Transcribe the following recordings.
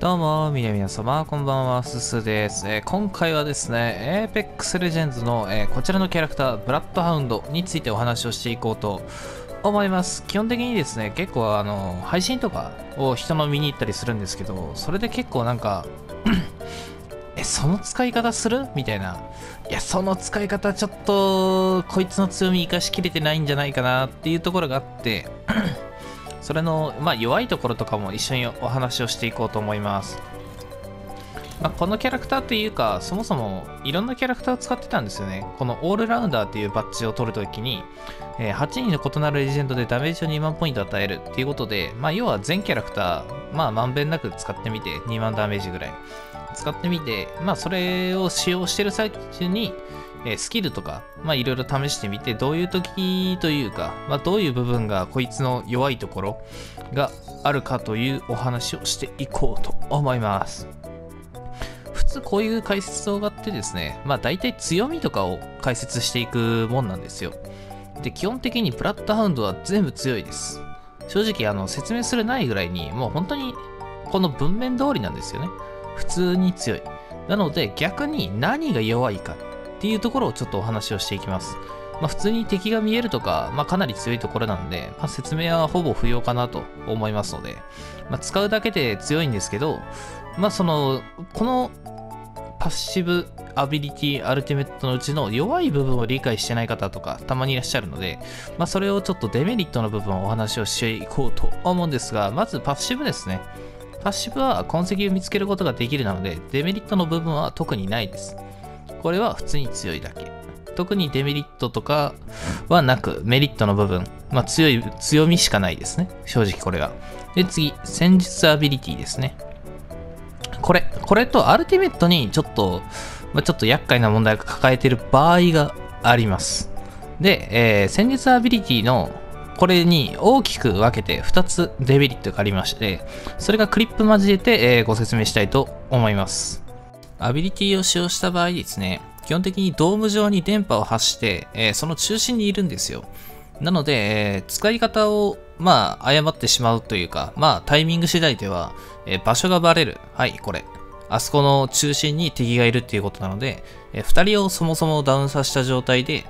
どうも、皆様、こんばんは、すすです。今回はですね、Apex Legends の、こちらのキャラクター、ブラッドハウンドについてお話をしていこうと思います。基本的にですね、結構配信とかを人の見に行ったりするんですけど、それで結構なんか、その使い方するみたいな。いや、その使い方ちょっと、こいつの強み生かしきれてないんじゃないかなっていうところがあって、それの、弱いところとかも一緒にお話をしていこうと思います。このキャラクターというか、そもそもいろんなキャラクターを使ってたんですよね。このオールラウンダーっていうバッジを取るときに、8人の異なるレジェンドでダメージを2万ポイント与えるっていうことで、要は全キャラクター、まんべんなく使ってみて、2万ダメージぐらい使ってみて、それを使用してる最中に、スキルとか、いろいろ試してみて、どういう時というか、どういう部分がこいつの弱いところがあるかというお話をしていこうと思います。普通こういう解説動画ってですね、大体強みとかを解説していくもんなんですよ。で、基本的にブラッドハウンドは全部強いです。正直、説明するないぐらいに、もう本当にこの文面通りなんですよね。普通に強い。なので、逆に何が弱いか。っていうところをちょっとお話をしていきます。普通に敵が見えるとか、かなり強いところなんで、説明はほぼ不要かなと思いますので、使うだけで強いんですけど、このパッシブアビリティアルティメットのうちの弱い部分を理解してない方とかたまにいらっしゃるので、それをちょっとデメリットの部分をお話をしていこうと思うんですが、まずパッシブですね。パッシブは痕跡を見つけることができるなので、デメリットの部分は特にないです。これは普通に強いだけ。特にデメリットとかはなく、メリットの部分、強みしかないですね。正直これが。で、次、戦術アビリティですね。これとアルティメットにちょっと、厄介な問題を抱えている場合があります。で、戦術アビリティの、これに大きく分けて2つデメリットがありまして、それがクリップ交えて、ご説明したいと思います。アビリティを使用した場合ですね、基本的にドーム上に電波を発して、その中心にいるんですよ。なので、使い方を、誤ってしまうというか、タイミング次第では、場所がバレる。はい、これ。あそこの中心に敵がいるっていうことなので、2人をそもそもダウンさせた状態で、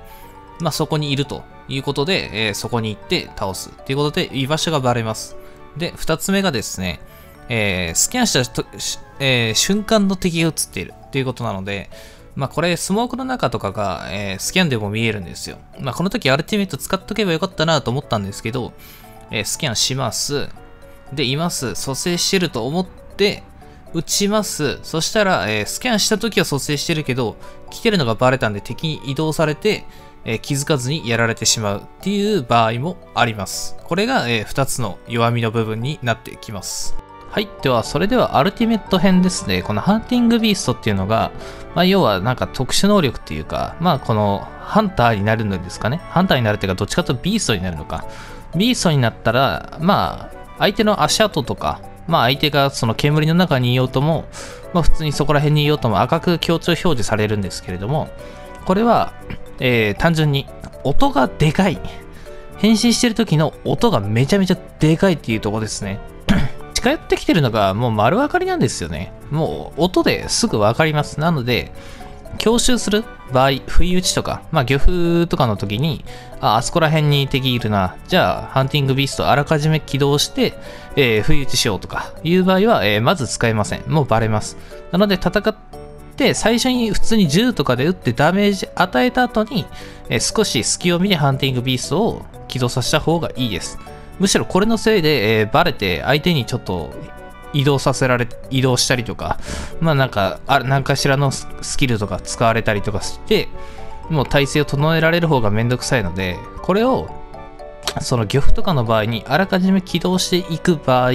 そこにいるということで、そこに行って倒す。ということで、居場所がバレます。で、2つ目がですね、スキャンした瞬間の敵が映っているということなので、これスモークの中とかが、スキャンでも見えるんですよ。この時アルティメット使っとけばよかったなと思ったんですけど、スキャンします。で、います。蘇生してると思って、撃ちます。そしたら、スキャンした時は蘇生してるけど、来てるのがバレたんで敵に移動されて、気づかずにやられてしまうっていう場合もあります。これが、2つの弱みの部分になってきます。はい。では、それではアルティメット編ですね。このハンティングビーストっていうのが、要はなんか特殊能力っていうか、このハンターになるんですかね。ハンターになるっていうか、どっちかとビーストになるのか。ビーストになったら、相手の足跡とか、相手がその煙の中にいようとも、普通にそこら辺にいようとも赤く強調表示されるんですけれども、これは、単純に音がでかい。変身してる時の音がめちゃめちゃでかいっていうところですね。近寄ってきてるのがもう丸分かりなんですよね。もう音ですぐ分かります。なので、強襲する場合、不意打ちとか、漁夫とかの時に、あそこら辺に敵いるな。じゃあ、ハンティングビーストあらかじめ起動して、不意打ちしようとかいう場合は、まず使えません。もうバレます。なので、戦って、最初に普通に銃とかで撃ってダメージ与えた後に、少し隙を見てハンティングビーストを起動させた方がいいです。むしろこれのせいで、バレて相手にちょっと移動したりとか、何かしらのスキルとか使われたりとかして、もう体勢を整えられる方がめんどくさいので、これを、その漁夫とかの場合にあらかじめ起動していく場合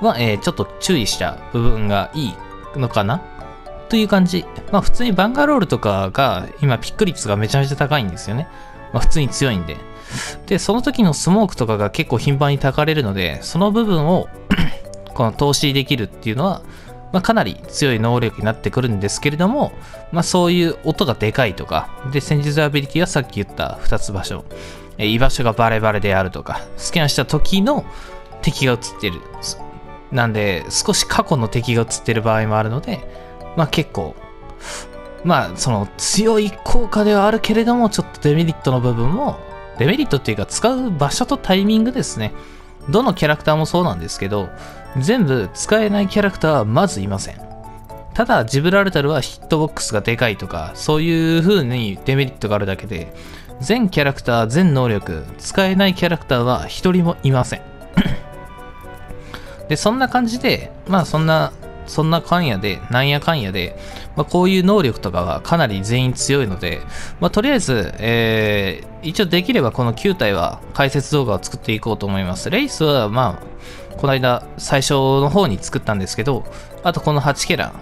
は、ちょっと注意した部分がいいのかなという感じ。普通にバンガロールとかが、今ピック率がめちゃめちゃ高いんですよね。普通に強いんで。で、その時のスモークとかが結構頻繁にたかれるので、その部分をこの投資できるっていうのは、かなり強い能力になってくるんですけれども、そういう音がでかいとか、で、戦術アビリティはさっき言った2つ場所、居場所がバレバレであるとか、スキャンした時の敵が映ってる。なんで少し過去の敵が映ってる場合もあるので、まあ結構、まあその強い効果ではあるけれども、ちょっとデメリットの部分も、デメリットっていうか使う場所とタイミングですね。どのキャラクターもそうなんですけど、全部使えないキャラクターはまずいません。ただジブラルタルはヒットボックスがでかいとか、そういう風にデメリットがあるだけで、全キャラクター、全能力、使えないキャラクターは一人もいません。で、そんな感じで、まあそんなかんやで、なんやかんやで、まあ、こういう能力とかはかなり全員強いので、まあ、とりあえず、一応できればこの9体は解説動画を作っていこうと思います。レイスは、まあ、この間最初の方に作ったんですけど、あとこの8キャラ、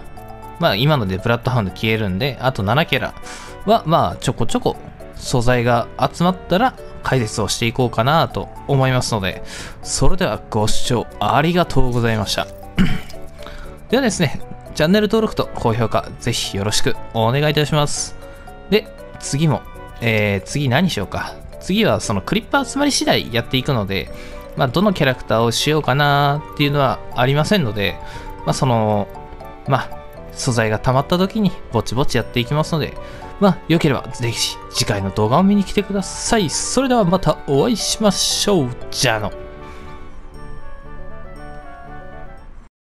まあ今のでブラッドハウンド消えるんで、あと7キャラは、まあちょこちょこ素材が集まったら解説をしていこうかなと思いますので、それではご視聴ありがとうございました。ではですね、チャンネル登録と高評価、ぜひよろしくお願いいたします。で、次も、次何しようか。次はそのクリップ集まり次第やっていくので、まあ、どのキャラクターをしようかなっていうのはありませんので、まあ、素材が溜まった時にぼちぼちやっていきますので、まあ、良ければぜひ次回の動画を見に来てください。それではまたお会いしましょう。じゃあの。